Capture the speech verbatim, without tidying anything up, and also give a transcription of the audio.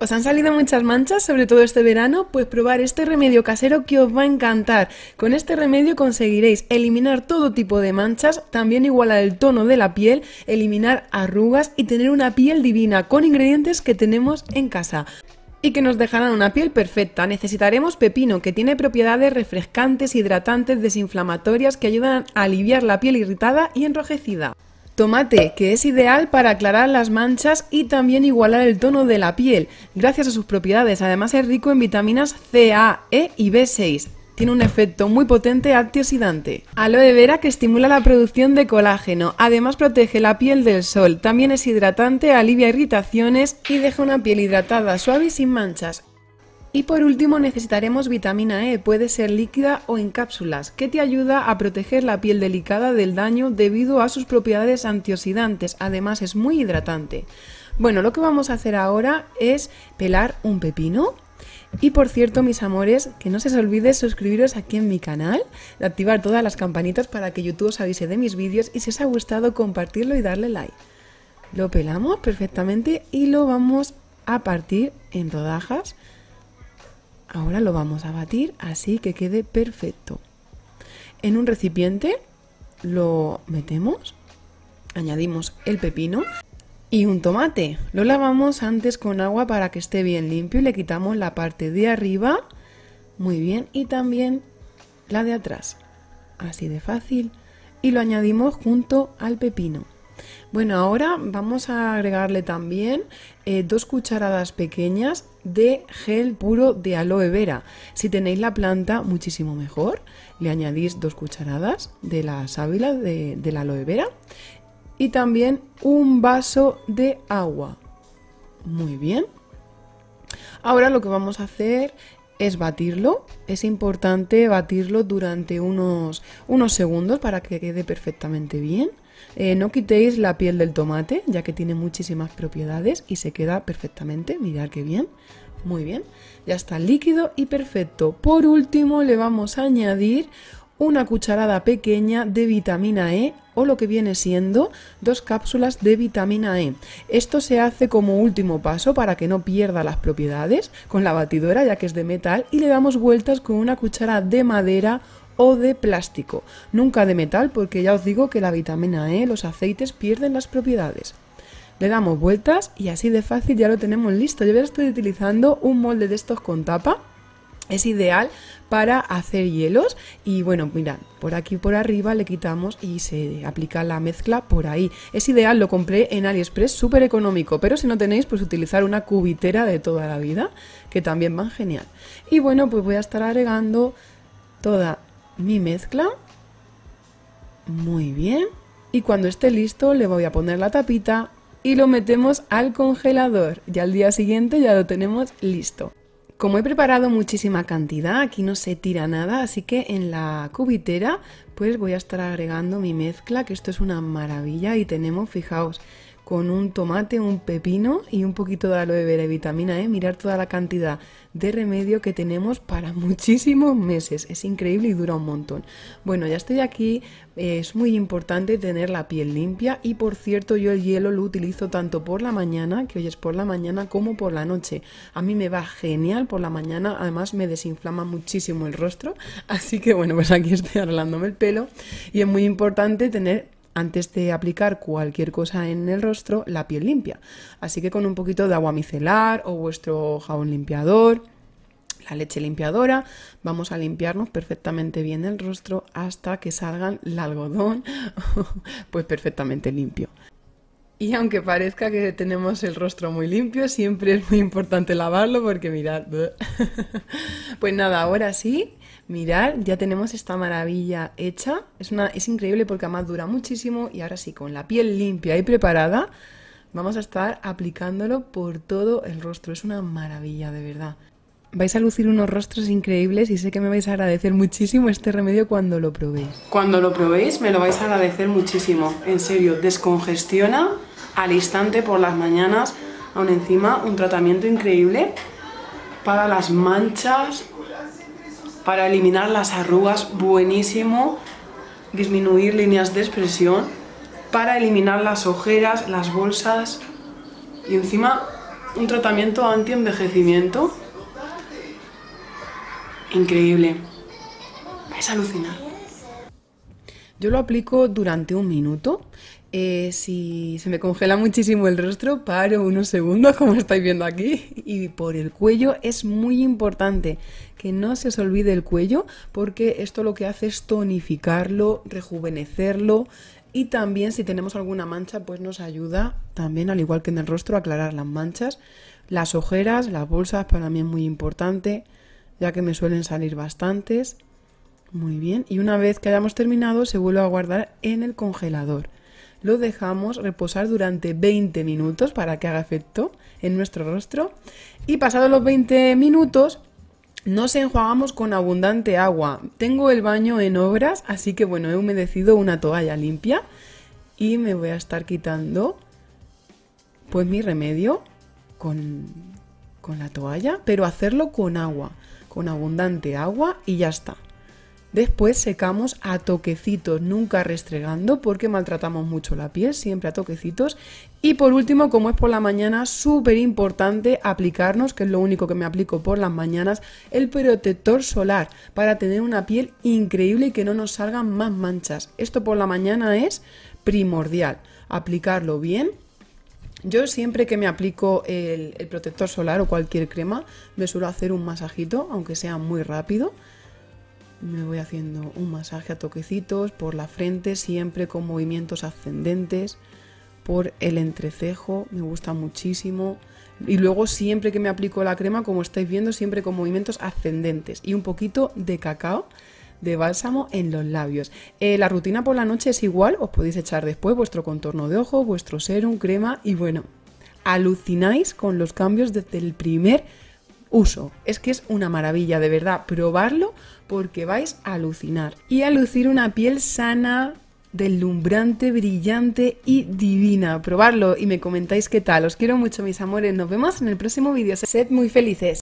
¿Os han salido muchas manchas, sobre todo este verano? Pues probar este remedio casero que os va a encantar. Con este remedio conseguiréis eliminar todo tipo de manchas, también igualar el tono de la piel, eliminar arrugas y tener una piel divina con ingredientes que tenemos en casa. Y que nos dejarán una piel perfecta. Necesitaremos pepino, que tiene propiedades refrescantes, hidratantes, desinflamatorias, que ayudan a aliviar la piel irritada y enrojecida. Tomate, que es ideal para aclarar las manchas y también igualar el tono de la piel. Gracias a sus propiedades, además es rico en vitaminas C, A, E y B seis. Tiene un efecto muy potente antioxidante. Aloe vera, que estimula la producción de colágeno, además protege la piel del sol, también es hidratante, alivia irritaciones y deja una piel hidratada, suave y sin manchas. Y por último necesitaremos vitamina E, puede ser líquida o en cápsulas, que te ayuda a proteger la piel delicada del daño debido a sus propiedades antioxidantes, además es muy hidratante. Bueno, lo que vamos a hacer ahora es pelar un pepino. Y por cierto, mis amores, que no se os olvide suscribiros aquí en mi canal, de activar todas las campanitas para que YouTube os avise de mis vídeos y si os ha gustado compartirlo y darle like. Lo pelamos perfectamente y lo vamos a partir en rodajas. Ahora lo vamos a batir así que quede perfecto. En un recipiente lo metemos, añadimos el pepino. Y un tomate, lo lavamos antes con agua para que esté bien limpio y le quitamos la parte de arriba, muy bien, y también la de atrás, así de fácil, y lo añadimos junto al pepino. Bueno, ahora vamos a agregarle también eh, dos cucharadas pequeñas de gel puro de aloe vera. Si tenéis la planta, muchísimo mejor, le añadís dos cucharadas de la sábila de, de la aloe vera. Y también un vaso de agua. Muy bien. Ahora lo que vamos a hacer es batirlo. Es importante batirlo durante unos, unos segundos para que quede perfectamente bien. Eh, no quitéis la piel del tomate, ya que tiene muchísimas propiedades y se queda perfectamente. Mirad qué bien. Muy bien. Ya está líquido y perfecto. Por último le vamos a añadir una cucharada pequeña de vitamina E, o lo que viene siendo dos cápsulas de vitamina E. Esto se hace como último paso para que no pierda las propiedades con la batidora, ya que es de metal, y le damos vueltas con una cuchara de madera o de plástico. Nunca de metal, porque ya os digo que la vitamina E, los aceites, pierden las propiedades. Le damos vueltas y así de fácil ya lo tenemos listo. Yo ya estoy utilizando un molde de estos con tapa. Es ideal para hacer hielos y bueno, mirad, por aquí por arriba le quitamos y se aplica la mezcla por ahí. Es ideal, lo compré en AliExpress, súper económico, pero si no tenéis, pues utilizar una cubitera de toda la vida, que también van genial. Y bueno, pues voy a estar agregando toda mi mezcla. Muy bien. Y cuando esté listo le voy a poner la tapita y lo metemos al congelador. Y al día siguiente ya lo tenemos listo. Como he preparado muchísima cantidad, aquí no se tira nada, así que en la cubitera pues voy a estar agregando mi mezcla, que esto es una maravilla y tenemos, fijaos, con un tomate, un pepino y un poquito de aloe vera y vitamina E, mirad toda la cantidad de remedio que tenemos para muchísimos meses, es increíble y dura un montón. Bueno, ya estoy aquí, es muy importante tener la piel limpia y por cierto yo el hielo lo utilizo tanto por la mañana, que hoy es por la mañana, como por la noche. A mí me va genial por la mañana, además me desinflama muchísimo el rostro, así que bueno, pues aquí estoy arreglándome el pelo y es muy importante tener, antes de aplicar cualquier cosa en el rostro, la piel limpia. Así que con un poquito de agua micelar o vuestro jabón limpiador, la leche limpiadora, vamos a limpiarnos perfectamente bien el rostro hasta que salgan el algodón pues perfectamente limpio. Y aunque parezca que tenemos el rostro muy limpio, siempre es muy importante lavarlo porque mirad. Pues nada, ahora sí, mirad, ya tenemos esta maravilla hecha. Es, una, es increíble porque además dura muchísimo y ahora sí, con la piel limpia y preparada, vamos a estar aplicándolo por todo el rostro. Es una maravilla, de verdad. Vais a lucir unos rostros increíbles y sé que me vais a agradecer muchísimo este remedio cuando lo probéis. Cuando lo probéis me lo vais a agradecer muchísimo. En serio, descongestiona al instante por las mañanas. Aún encima, un tratamiento increíble para las manchas, para eliminar las arrugas, buenísimo. Disminuir líneas de expresión, para eliminar las ojeras, las bolsas y encima un tratamiento anti-envejecimiento increíble. Es alucinante. Yo lo aplico durante un minuto. Eh, si se me congela muchísimo el rostro, paro unos segundos, como estáis viendo aquí, y por el cuello. Es muy importante que no se os olvide el cuello, porque esto lo que hace es tonificarlo, rejuvenecerlo, y también si tenemos alguna mancha, pues nos ayuda también, al igual que en el rostro, a aclarar las manchas. Las ojeras, las bolsas, para mí es muy importante, ya que me suelen salir bastantes. Muy bien, y una vez que hayamos terminado, se vuelve a guardar en el congelador. Lo dejamos reposar durante veinte minutos para que haga efecto en nuestro rostro, y pasados los veinte minutos nos enjuagamos con abundante agua. Tengo el baño en obras, así que bueno, he humedecido una toalla limpia y me voy a estar quitando pues mi remedio con, con la toalla, pero hacerlo con agua, con abundante agua, y ya está. Después secamos a toquecitos, nunca restregando, porque maltratamos mucho la piel, siempre a toquecitos. Y por último, como es por la mañana, súper importante aplicarnos, que es lo único que me aplico por las mañanas, el protector solar, para tener una piel increíble y que no nos salgan más manchas. Esto por la mañana es primordial, aplicarlo bien. Yo siempre que me aplico el, el protector solar o cualquier crema, me suelo hacer un masajito, aunque sea muy rápido. Me voy haciendo un masaje a toquecitos por la frente, siempre con movimientos ascendentes, por el entrecejo, me gusta muchísimo. Y luego siempre que me aplico la crema, como estáis viendo, siempre con movimientos ascendentes y un poquito de cacao, de bálsamo en los labios. Eh, la rutina por la noche es igual, os podéis echar después vuestro contorno de ojo, vuestro serum, crema, y bueno, alucináis con los cambios desde el primer uso. Es que es una maravilla, de verdad, probarlo, porque vais a alucinar y a lucir una piel sana, deslumbrante, brillante y divina. Probadlo y me comentáis qué tal. Os quiero mucho, mis amores, nos vemos en el próximo vídeo. Sed muy felices.